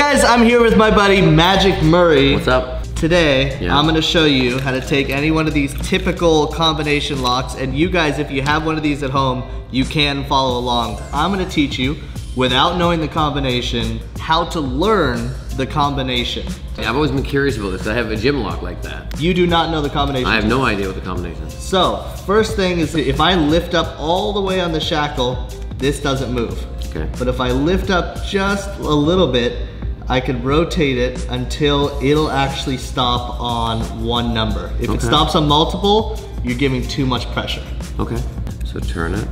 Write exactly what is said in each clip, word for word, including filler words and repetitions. guys, I'm here with my buddy Magic Murray. What's up? Today, yeah. I'm gonna show you how to take any one of these typical combination locks, and you guys, if you have one of these at home, you can follow along. I'm gonna teach you, without knowing the combination, how to learn the combination. Yeah, I've always been curious about this. I have a gym lock like that. You do not know the combination. I have no idea what the combination is. So, first thing is, if I lift up all the way on the shackle, this doesn't move. Okay. But if I lift up just a little bit, I could rotate it until it'll actually stop on one number. If okay. it stops on multiple, you're giving too much pressure. Okay, so turn it.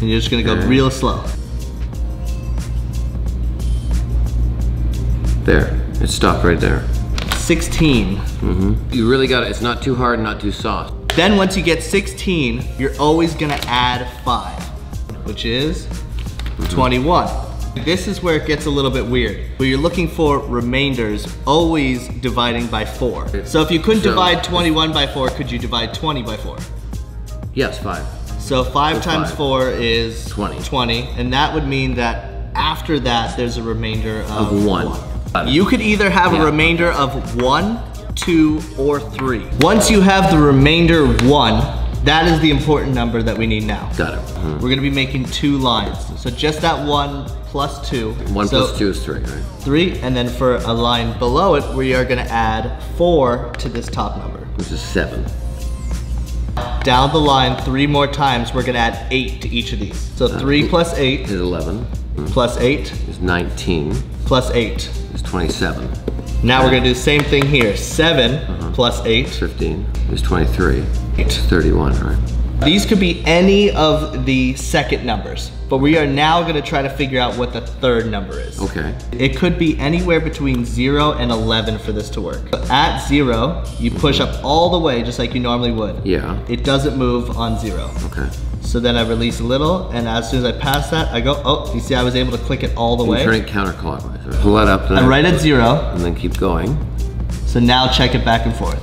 And you're just gonna go and real slow. There, it stopped right there. sixteen. Mm-hmm. You really gotta, it's not too hard, not too soft. Then once you get sixteen, you're always gonna add five, which is mm-hmm. twenty-one. This is where it gets a little bit weird, where you're looking for remainders, always dividing by four. So if you couldn't so, divide twenty-one by four, could you divide twenty by four? Yes, five. So five so times five. four is twenty. twenty, and that would mean that after that, there's a remainder of, of one. one. You could either have yeah. a remainder of one, two, or three. Once you have the remainder one, that is the important number that we need now. Got it. Mm-hmm. We're gonna be making two lines. So just that one plus two. One so plus two is three, right? Three, and then for a line below it, we are gonna add four to this top number. Which is seven. Down the line three more times, we're gonna add eight to each of these. So uh, three plus eight. Is eleven. Mm-hmm. Plus eight. Is nineteen. Plus eight. Is twenty-seven. Now we're gonna do the same thing here. Seven uh-huh. plus eight. fifteen is twenty-three. It's thirty-one, right? These could be any of the second numbers, but we are now gonna try to figure out what the third number is. Okay. It could be anywhere between zero and eleven for this to work. But at zero, you push mm-hmm. up all the way just like you normally would. Yeah. It doesn't move on zero. Okay. So then I release a little, and as soon as I pass that, I go, oh, you see I was able to click it all the and way. Turn it counterclockwise. Right? Pull that up. I'm right at zero. And then keep going. So now check it back and forth.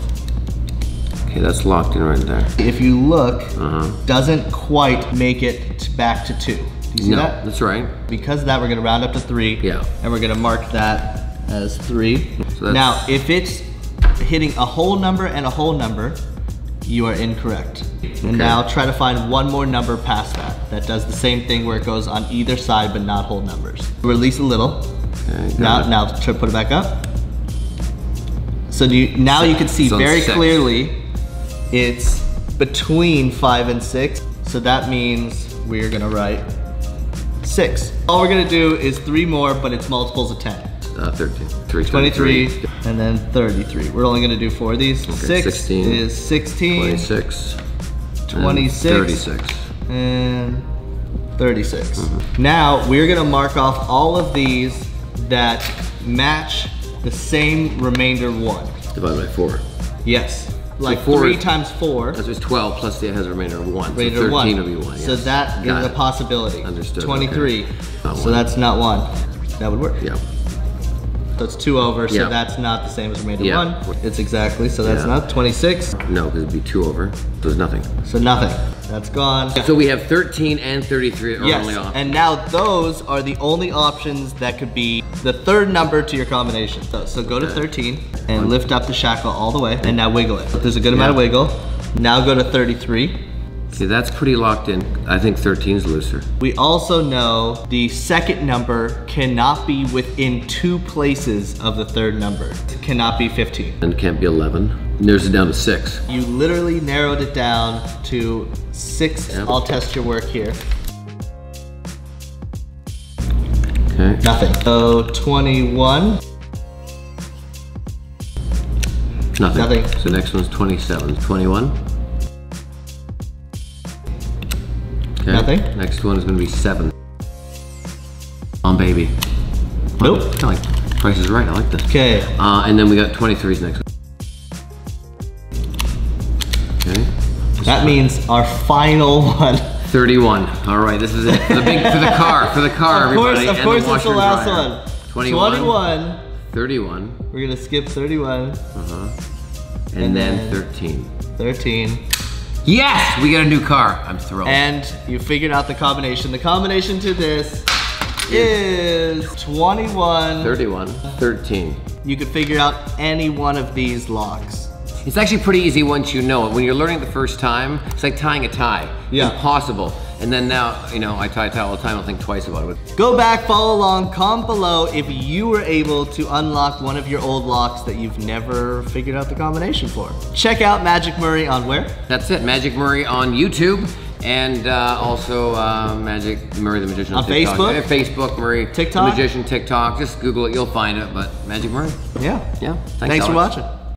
Okay, that's locked in right there. If you look, uh-huh. doesn't quite make it back to two. Do you see no, that? That's right. Because of that, we're gonna round up to three. Yeah. And we're gonna mark that as three. So now, if it's hitting a whole number and a whole number, you are incorrect. Okay. And now try to find one more number past that. That does the same thing where it goes on either side, but not whole numbers. Release a little. Okay, now, now try to put it back up. So do you, now you can see so very six. clearly it's between five and six, so that means we're gonna write six. All we're gonna do is three more, but it's multiples of ten. Uh, thirteen. Three, twenty-three, twenty-three, and then thirty-three. We're only gonna do four of these. Okay, six sixteen, is sixteen. twenty-six. twenty-six. And thirty-six. And thirty-six. Mm-hmm. Now, we're gonna mark off all of these that match the same remainder one. Divided by four. Yes. Like so four, three times four. That's just twelve plus the, it has a remainder of one. Remainder so thirteen one. Will be one. Yes. So that Got is it. a possibility. Understood. twenty-three. Okay. So that's not one. That would work. Yeah. So it's two over, so yeah. that's not the same as remainder yeah. one. It's exactly, so that's yeah. not twenty-six. No, because it'd be two over. So there's nothing. So nothing. That's gone. So we have thirteen and thirty-three are yes. only options. And now those are the only options that could be the third number to your combination. So, so go okay. to thirteen and lift up the shackle all the way and now wiggle it. There's a good yeah. amount of wiggle. Now go to thirty-three. See, that's pretty locked in. I think thirteen's looser. We also know the second number cannot be within two places of the third number. It cannot be fifteen. And it can't be eleven. Narrows it down to six. You literally narrowed it down to six. Yep. I'll test your work here. Okay. Nothing. So twenty-one. Nothing. Nothing. So next one's twenty-seven. twenty-one. Okay. Nothing. Next one is gonna be seven. On baby. Nope. I like Price is Right. I like this. Okay. Uh, and then we got twenty-three's next. Okay. This that means one. Our final one. thirty-one. All right. This is it. For the, big, for the car. For the car. Of course. Everybody. Of course. It's the, the last dryer. one. twenty-one. twenty-one. thirty-one. We're gonna skip thirty-one. Uh huh. And, and then, then thirteen. thirteen. Yes, we got a new car. I'm thrilled. And you figured out the combination. The combination to this is twenty-one. thirty-one. thirteen. You could figure out any one of these locks. It's actually pretty easy once you know it. When you're learning the first time, it's like tying a tie. Yeah. Impossible. And then now, you know, I tie a tie all the time, I don't think twice about it. Go back, follow along, comment below if you were able to unlock one of your old locks that you've never figured out the combination for. Check out Magic Murray on where? That's it, Magic Murray on YouTube. And uh, also uh, Magic Murray the Magician on, on TikTok. Facebook? Facebook, Murray TikTok? the Magician, TikTok. Just Google it, you'll find it, but Magic Murray. Yeah. Yeah. Thanks, Thanks for watching.